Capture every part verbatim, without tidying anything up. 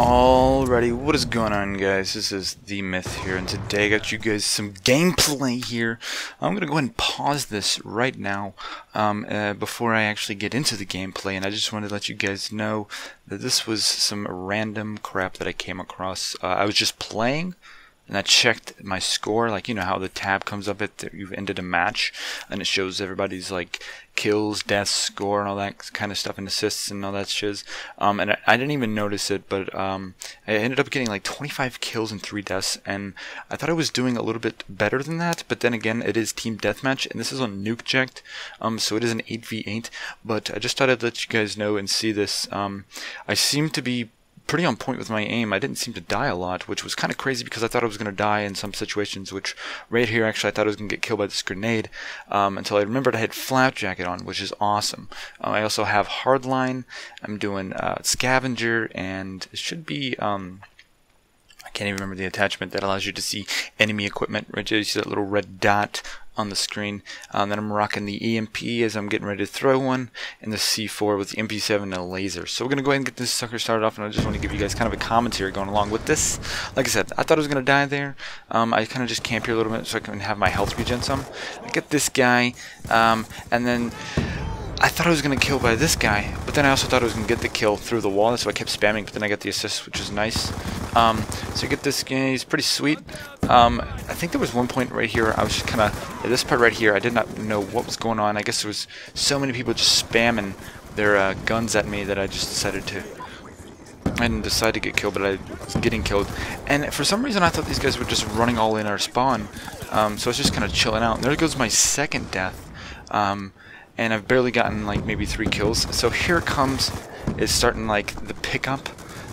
Alrighty, what is going on, guys? This is The Myth here, and today I got you guys some gameplay here. I'm gonna go ahead and pause this right now um, uh, before I actually get into the gameplay, and I just wanted to let you guys know that this was some random crap that I came across. Uh, I was just playing, and I checked my score, like, you know how the tab comes up that you've ended a match, and it shows everybody's, like, kills, deaths, score, and all that kind of stuff, and assists, and all that shiz. Um, and I, I didn't even notice it, but um, I ended up getting, like, twenty-five kills and three deaths, and I thought I was doing a little bit better than that, but then again, it is Team Deathmatch, and this is on Nuketown, um, so it is an eight v eight, but I just thought I'd let you guys know and see this. Um, I seem to be pretty on point with my aim. I didn't seem to die a lot, which was kind of crazy because I thought I was going to die in some situations, which right here, actually, I thought I was going to get killed by this grenade um, until I remembered I had Flak Jacket on, which is awesome. Uh, I also have Hardline. I'm doing uh, Scavenger, and it should be... Um, I can't even remember the attachment that allows you to see enemy equipment, right there. You see that little red dot on the screen. Um, then I'm rocking the E M P as I'm getting ready to throw one, and the C four with the M P seven and a laser. So we're gonna go ahead and get this sucker started off, and I just want to give you guys kind of a commentary going along with this. Like I said, I thought I was gonna die there. Um, I kind of just camp here a little bit so I can have my health regen some. I get this guy, um, and then I thought I was going to kill by this guy, but then I also thought I was going to get the kill through the wall, so I kept spamming, but then I got the assist, which is nice. Um, so you get this guy, he's pretty sweet. Um, I think there was one point right here, I was just kind of, this part right here, I did not know what was going on. I guess there was so many people just spamming their uh, guns at me that I just decided to, I didn't decide to get killed, but I was getting killed. And for some reason I thought these guys were just running all in our spawn, um, so I was just kind of chilling out. And there goes my second death. Um... And I've barely gotten like maybe three kills. So here comes is starting like the pickup.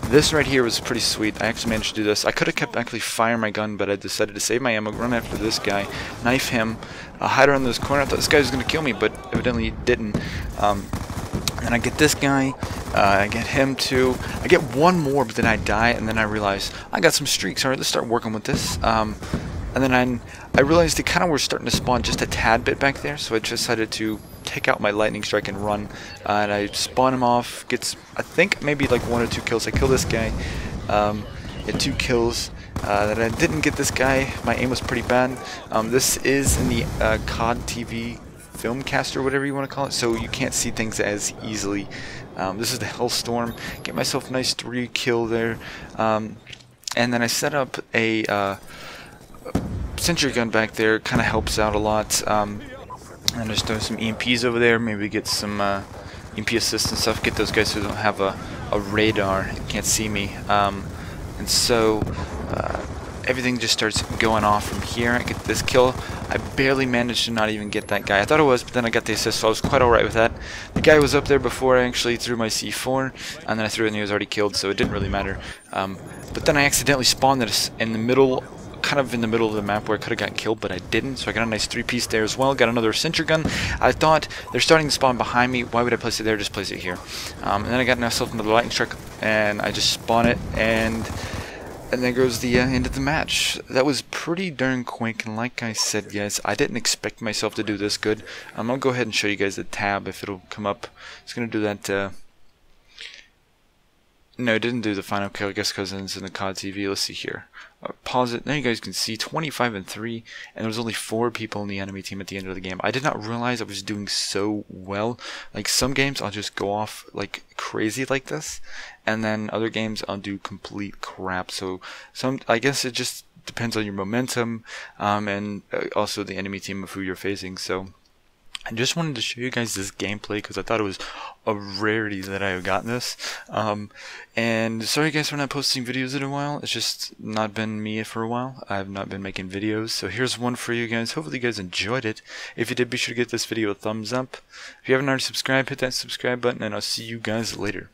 This right here was pretty sweet. I actually managed to do this. I could have kept actually firing my gun, but I decided to save my ammo, run after this guy, knife him, uh, hide around this corner. I thought this guy was gonna kill me, but evidently it didn't. Um, and I get this guy. Uh, I get him too. I get one more, but then I die, and then I realize I got some streaks. All right, let's start working with this. Um, and then I, I realized they kind of were starting to spawn just a tad bit back there, so I decided to take out my lightning strike and run, uh, and I spawn him off, gets, I think, maybe like one or two kills. I kill this guy, um, get two kills, uh, then I didn't get this guy, my aim was pretty bad. Um, this is in the uh, C O D T V film caster, whatever you want to call it, so you can't see things as easily. Um, this is the Hellstorm, get myself a nice three kill there, um, and then I set up a uh, sentry gun back there, kind of helps out a lot. Um, And just throw some E M Ps over there, maybe get some uh, E M P assists and stuff, get those guys who don't have a, a radar and can't see me. Um, and so uh, everything just starts going off from here. I get this kill. I barely managed to not even get that guy. I thought it was, but then I got the assist, so I was quite alright with that. The guy was up there before I actually threw my C four, and then I threw it and he was already killed, so it didn't really matter. Um, but then I accidentally spawned this in the middle, kind of in the middle of the map where I could have gotten killed, but I didn't, so I got a nice three-piece there as well. Got another sentry gun. I thought, they're starting to spawn behind me, why would I place it there? Just place it here. Um, and then I got myself another lightning strike, and I just spawn it, and and there goes the uh, end of the match. That was pretty darn quick, and like I said, guys, I didn't expect myself to do this good. Um, I'll go ahead and show you guys the tab if it'll come up. It's going to do that... Uh, No, it didn't do the final kill, I guess, because it's in the C O D T V. Let's see here. I'll pause it. Now you guys can see twenty-five and three, and there was only four people in the enemy team at the end of the game. I did not realize I was doing so well. Like, some games I'll just go off like crazy like this, and then other games I'll do complete crap. So some, I guess it just depends on your momentum, um, and also the enemy team of who you're facing. So I just wanted to show you guys this gameplay because I thought it was a rarity that I have gotten this. Um, and sorry guys for not posting videos in a while. It's just not been me for a while. I have not been making videos. So here's one for you guys. Hopefully you guys enjoyed it. If you did, be sure to give this video a thumbs up. If you haven't already subscribed, hit that subscribe button, and I'll see you guys later.